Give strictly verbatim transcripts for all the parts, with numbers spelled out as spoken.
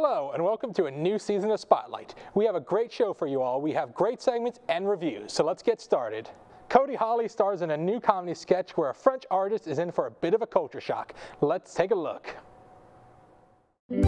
Hello and welcome to a new season of Spotlite. We have a great show for you all. We have great segments and reviews, so let's get started. Cody Hawley stars in a new comedy sketch where a French artist is in for a bit of a culture shock. Let's take a look. Merci.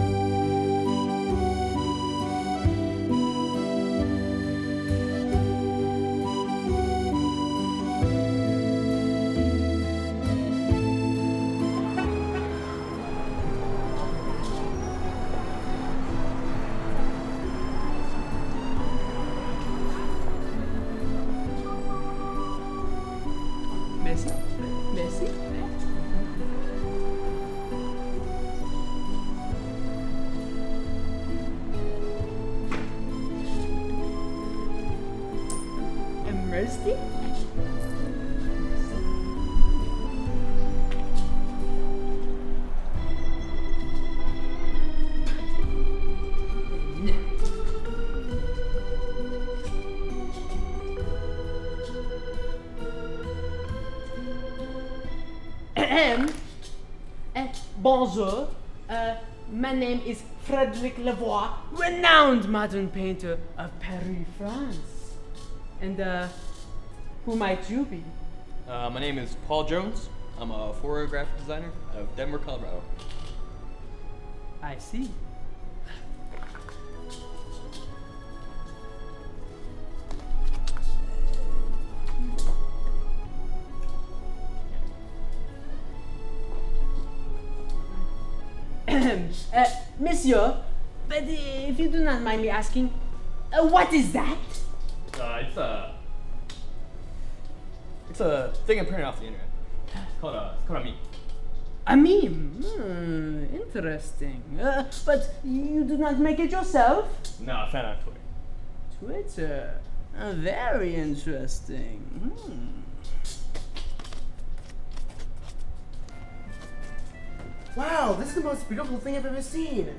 Merci. Merci. Bonjour, uh, my name is Frederic Lavoie, renowned modern painter of Paris, France. And uh, who might you be? Uh, my name is Paul Jones. I'm a four-year graphic designer out of Denver, Colorado. I see. Uh, monsieur, but if you do not mind me asking, uh, what is that? Uh, it's a... It's a thing I printed off the internet. It's called a, it's called a meme. A meme? Hmm, interesting. Uh, but you do not make it yourself? No, I found it on Twitter. Twitter? Uh, very interesting. Hmm. Wow, this is the most beautiful thing I've ever seen!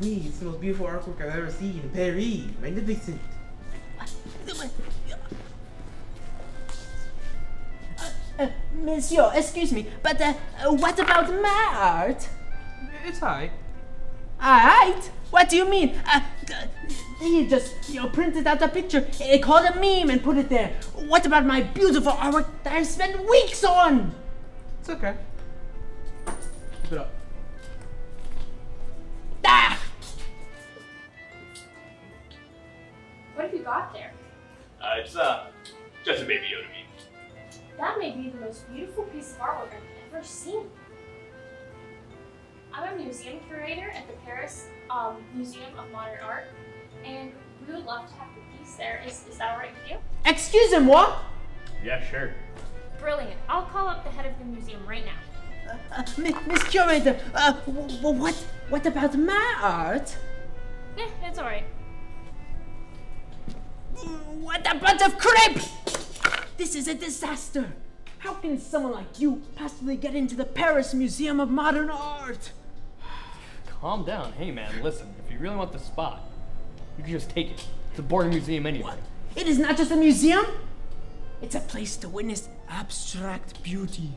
Oui, it's the most beautiful artwork I've ever seen. Paris, magnificent! Uh, uh, monsieur, excuse me, but uh, what about my art? It's alright. Alright? What do you mean? Uh, you just you know, printed out a picture, called a meme, and put it there. What about my beautiful artwork that I've spent weeks on? It's okay. Keep it up. Ah! What have you got there? Uh, it's uh, just a baby Yoda meme. That may be the most beautiful piece of artwork I've ever seen. I'm a museum curator at the Paris um, Museum of Modern Art, and we would love to have the piece there. Is, is that all right with you? Excuse moi? Yeah, sure. Brilliant. I'll call up the head of the museum right now. Uh, uh, Miss Curator, uh, what, what about my art? Yeah, it's all right. What a bunch of crap! This is a disaster. How can someone like you possibly get into the Paris Museum of Modern Art? Calm down. Hey man, listen, if you really want the spot, you can just take it. It's a boring museum anyway. What? It is not just a museum. It's a place to witness abstract beauty.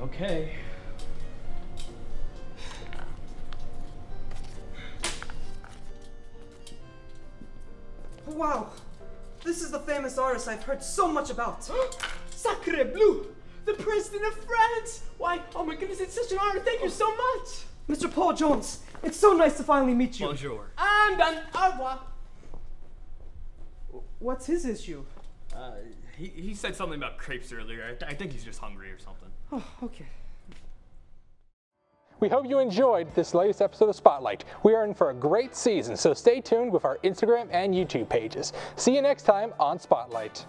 Okay. Wow, this is the famous artist I've heard so much about. Sacre bleu! The President of France! Why, oh my goodness, it's such an honor. Thank you so much! Mister Paul Jones, it's so nice to finally meet you. Bonjour. I'm done. Au revoir. What's his issue? Uh, he, he said something about crepes earlier. I, th I think he's just hungry or something. Oh, okay. We hope you enjoyed this latest episode of Spotlite. We are in for a great season, so stay tuned with our Instagram and YouTube pages. See you next time on Spotlite.